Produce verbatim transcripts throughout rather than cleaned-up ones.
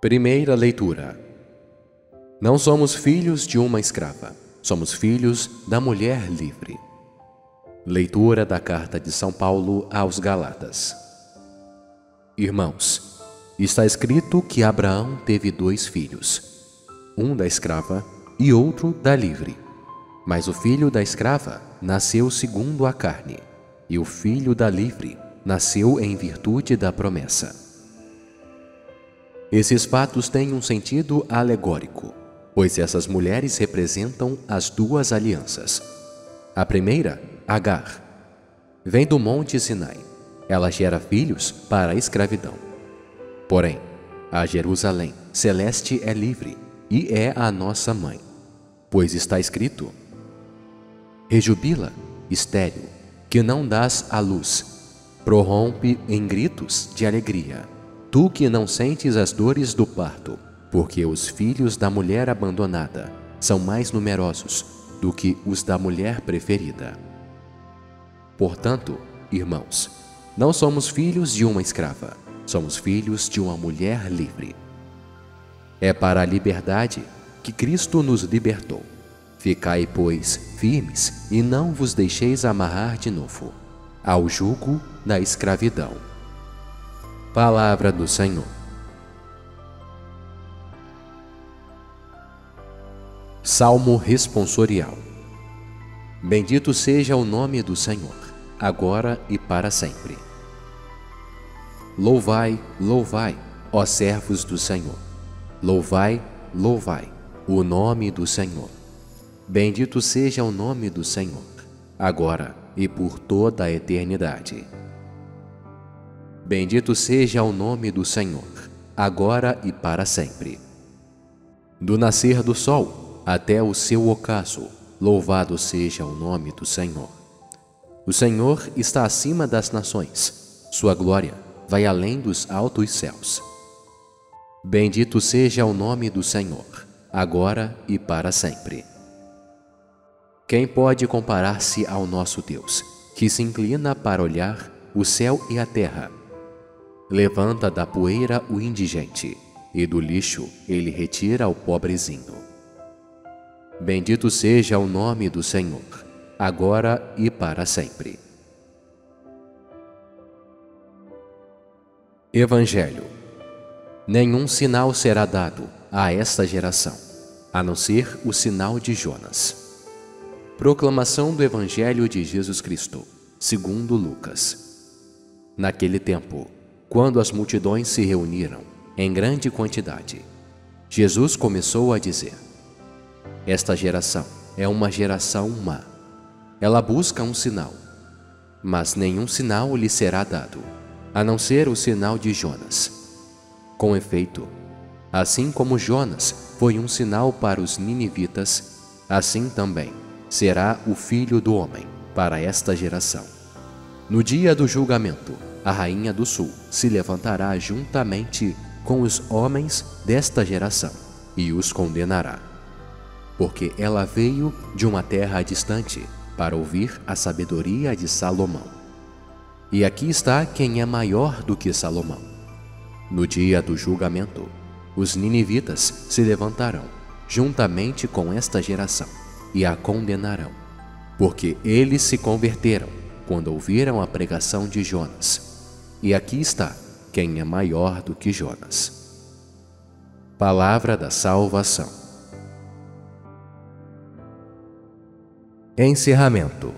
Primeira leitura. Não somos filhos de uma escrava, somos filhos da mulher livre. Leitura da Carta de São Paulo aos Gálatas. Irmãos, está escrito que Abraão teve dois filhos, um da escrava e outro da livre. Mas o filho da escrava nasceu segundo a carne, e o filho da livre nasceu em virtude da promessa. Esses fatos têm um sentido alegórico, pois essas mulheres representam as duas alianças. A primeira, Agar, vem do Monte Sinai. Ela gera filhos para a escravidão. Porém, a Jerusalém celeste é livre e é a nossa mãe, pois está escrito: rejubila, estéril, que não dás à luz, prorrompe em gritos de alegria, tu que não sentes as dores do parto, porque os filhos da mulher abandonada são mais numerosos do que os da mulher preferida. Portanto, irmãos, não somos filhos de uma escrava, somos filhos de uma mulher livre. É para a liberdade que Cristo nos libertou. Ficai, pois, firmes e não vos deixeis amarrar de novo ao jugo da escravidão. Palavra do Senhor. Salmo responsorial. Bendito seja o nome do Senhor, agora e para sempre. Louvai, louvai, ó servos do Senhor. Louvai, louvai, o nome do Senhor. Bendito seja o nome do Senhor, agora e por toda a eternidade. Bendito seja o nome do Senhor, agora e para sempre. Do nascer do sol até o seu ocaso, louvado seja o nome do Senhor. O Senhor está acima das nações, sua glória vai além dos altos céus. Bendito seja o nome do Senhor, agora e para sempre. Quem pode comparar-se ao nosso Deus, que se inclina para olhar o céu e a terra? Levanta da poeira o indigente, e do lixo ele retira o pobrezinho. Bendito seja o nome do Senhor, agora e para sempre. Evangelho. Nenhum sinal será dado a esta geração, a não ser o sinal de Jonas. Proclamação do Evangelho de Jesus Cristo, segundo Lucas. Naquele tempo, quando as multidões se reuniram em grande quantidade, Jesus começou a dizer: esta geração é uma geração má. Ela busca um sinal, mas nenhum sinal lhe será dado, a não ser o sinal de Jonas. Com efeito, assim como Jonas foi um sinal para os ninivitas, assim também será o Filho do Homem para esta geração. No dia do julgamento, a Rainha do Sul se levantará juntamente com os homens desta geração e os condenará, porque ela veio de uma terra distante para ouvir a sabedoria de Salomão. E aqui está quem é maior do que Salomão. No dia do julgamento, os ninivitas se levantarão juntamente com esta geração e a condenarão, porque eles se converteram quando ouviram a pregação de Jonas. E aqui está quem é maior do que Jonas. Palavra da salvação. Encerramento.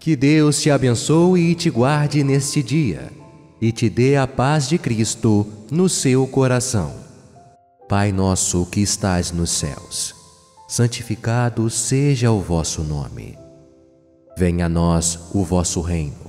Que Deus te abençoe e te guarde neste dia, e te dê a paz de Cristo no seu coração. Pai nosso que estás nos céus, santificado seja o vosso nome. Venha a nós o vosso reino.